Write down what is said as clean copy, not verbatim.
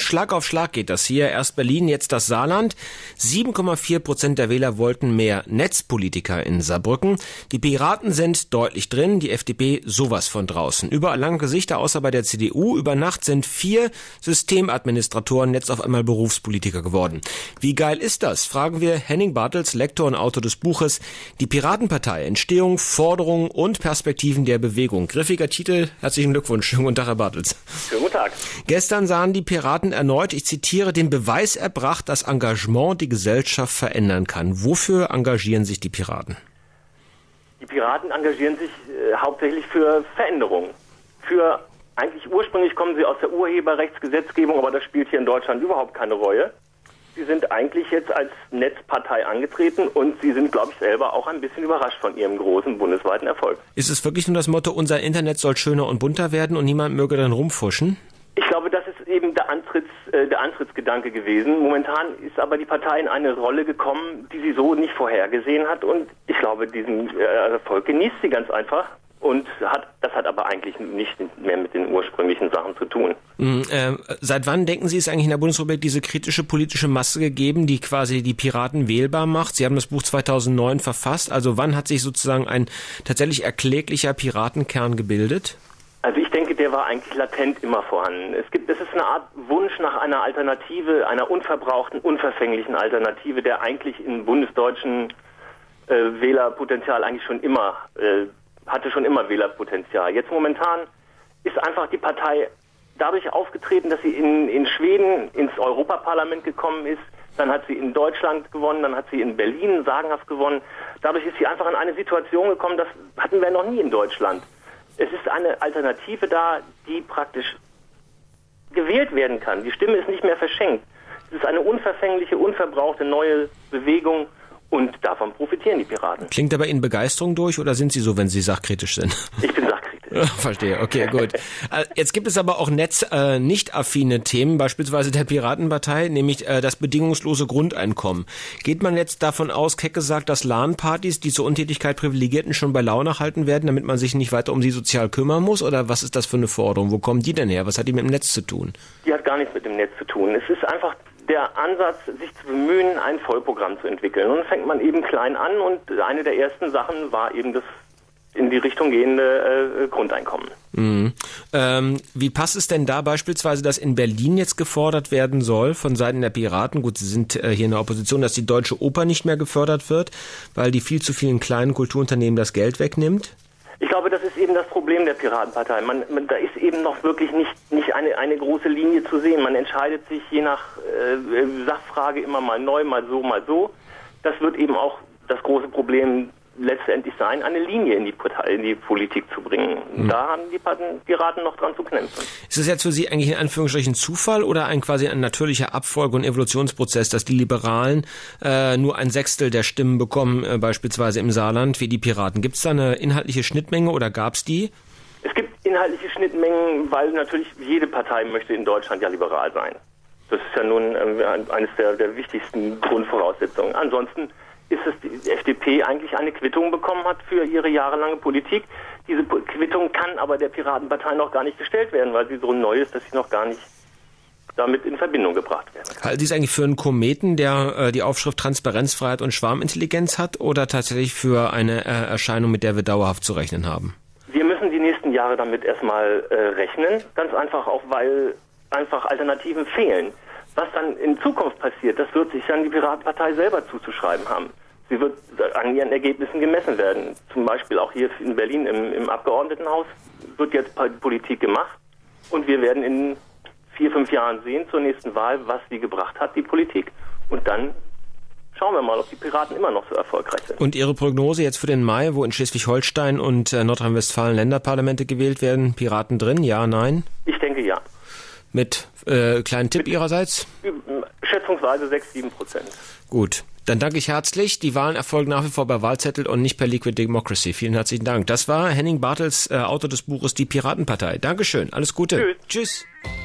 Schlag auf Schlag geht das hier. Erst Berlin, jetzt das Saarland. 7,4% der Wähler wollten mehr Netzpolitiker in Saarbrücken. Die Piraten sind deutlich drin, die FDP sowas von draußen. Überall lange Gesichter, außer bei der CDU. Über Nacht sind 4 Systemadministratoren jetzt auf einmal Berufspolitiker geworden. Wie geil ist das? Fragen wir Henning Bartels, Lektor und Autor des Buches Die Piratenpartei. Entstehung, Forderungen und Perspektiven der Bewegung. Griffiger Titel. Herzlichen Glückwunsch. Schönen guten Tag, Herr Bartels. Schönen guten Tag. Gestern sahen die Piraten erneut, ich zitiere, den Beweis erbracht, dass Engagement die Gesellschaft verändern kann. Wofür engagieren sich die Piraten? Die Piraten engagieren sich hauptsächlich für Veränderungen. Eigentlich ursprünglich kommen sie aus der Urheberrechtsgesetzgebung, aber das spielt hier in Deutschland überhaupt keine Rolle. Sie sind eigentlich jetzt als Netzpartei angetreten und sie sind, glaube ich, selber auch ein bisschen überrascht von ihrem großen bundesweiten Erfolg. Ist es wirklich nur das Motto, unser Internet soll schöner und bunter werden und niemand möge dann rumfuschen? Ich glaube, das ist eben der Antrittsgedanke gewesen. Momentan ist aber die Partei in eine Rolle gekommen, die sie so nicht vorhergesehen hat. Und ich glaube, diesen Erfolg genießt sie ganz einfach. Und das hat aber eigentlich nicht mehr mit den ursprünglichen Sachen zu tun. Seit wann, denken Sie, ist eigentlich in der Bundesrepublik diese kritische politische Masse gegeben, die quasi die Piraten wählbar macht? Sie haben das Buch 2009 verfasst. Also wann hat sich sozusagen ein tatsächlich erkläglicher Piratenkern gebildet? Also ich denke, der war eigentlich latent immer vorhanden. Es ist eine Art Wunsch nach einer Alternative, einer unverbrauchten, unverfänglichen Alternative, der eigentlich im bundesdeutschen Wählerpotenzial eigentlich schon immer Wählerpotenzial. Jetzt momentan ist einfach die Partei dadurch aufgetreten, dass sie in Schweden ins Europaparlament gekommen ist, dann hat sie in Deutschland gewonnen, dann hat sie in Berlin sagenhaft gewonnen. Dadurch ist sie einfach in eine Situation gekommen, das hatten wir noch nie in Deutschland. Es ist eine Alternative da, die praktisch gewählt werden kann. Die Stimme ist nicht mehr verschenkt. Es ist eine unverfängliche, unverbrauchte neue Bewegung. Und davon profitieren die Piraten. Klingt aber Ihnen Begeisterung durch oder sind Sie so, wenn Sie sachkritisch sind? Ich bin sachkritisch. Verstehe, okay, gut. Jetzt gibt es aber auch nicht affine Themen, beispielsweise der Piratenpartei, nämlich das bedingungslose Grundeinkommen. Geht man jetzt davon aus, keck gesagt, dass LAN-Partys, die zur Untätigkeit Privilegierten schon bei Laune halten werden, damit man sich nicht weiter um sie sozial kümmern muss? Oder was ist das für eine Forderung? Wo kommen die denn her? Was hat die mit dem Netz zu tun? Die hat gar nichts mit dem Netz zu tun. Es ist einfach der Ansatz, sich zu bemühen, ein Vollprogramm zu entwickeln. Und dann fängt man eben klein an und eine der ersten Sachen war eben das in die Richtung gehende Grundeinkommen. Mhm. Wie passt es denn da beispielsweise, dass in Berlin jetzt gefordert werden soll von Seiten der Piraten, gut, sie sind hier in der Opposition, dass die Deutsche Oper nicht mehr gefördert wird, weil die viel zu vielen kleinen Kulturunternehmen das Geld wegnimmt? Ich glaube, das ist eben das Problem der Piratenpartei. Da ist eben noch wirklich nicht eine große Linie zu sehen. Man entscheidet sich je nach Sachfrage immer mal neu, mal so, mal so. Das wird eben auch das große Problem letztendlich sein, eine Linie in die Politik zu bringen. Mhm. Da haben die Piraten noch dran zu knämpfen. Ist es jetzt für Sie eigentlich in Anführungsstrichen Zufall oder ein natürlicher Abfolge- und Evolutionsprozess, dass die Liberalen nur 1/6 der Stimmen bekommen, beispielsweise im Saarland, wie die Piraten? Gibt es da eine inhaltliche Schnittmenge oder gab es die? Es gibt inhaltliche Schnittmengen, weil natürlich jede Partei möchte in Deutschland ja liberal sein. Das ist ja nun eines der wichtigsten Grundvoraussetzungen. Ansonsten ist es die FDP eigentlich eine Quittung bekommen hat für ihre jahrelange Politik. Diese Quittung kann aber der Piratenpartei noch gar nicht gestellt werden, weil sie so neu ist, dass sie noch gar nicht damit in Verbindung gebracht werden kann. Halten Sie es eigentlich für einen Kometen, der die Aufschrift Transparenzfreiheit und Schwarmintelligenz hat oder tatsächlich für eine Erscheinung, mit der wir dauerhaft zu rechnen haben? Wir müssen die nächsten Jahre damit erstmal rechnen, ganz einfach auch, weil einfach Alternativen fehlen. Was dann in Zukunft passiert, das wird sich dann die Piratenpartei selber zuzuschreiben haben. Sie wird an ihren Ergebnissen gemessen werden. Zum Beispiel auch hier in Berlin im Abgeordnetenhaus wird jetzt Politik gemacht und wir werden in 4-5 Jahren sehen zur nächsten Wahl, was sie gebracht hat, die Politik. Und dann schauen wir mal, ob die Piraten immer noch so erfolgreich sind. Und Ihre Prognose jetzt für den Mai, wo in Schleswig-Holstein und Nordrhein-Westfalen Länderparlamente gewählt werden, Piraten drin, ja, nein? Ich denke ja. Mit kleinen Tipp Ihrerseits? Schätzungsweise 6-7%. Gut, dann danke ich herzlich. Die Wahlen erfolgen nach wie vor bei Wahlzettel und nicht per Liquid Democracy. Vielen herzlichen Dank. Das war Henning Bartels, Autor des Buches Die Piratenpartei. Dankeschön, alles Gute. Tschüss. Tschüss.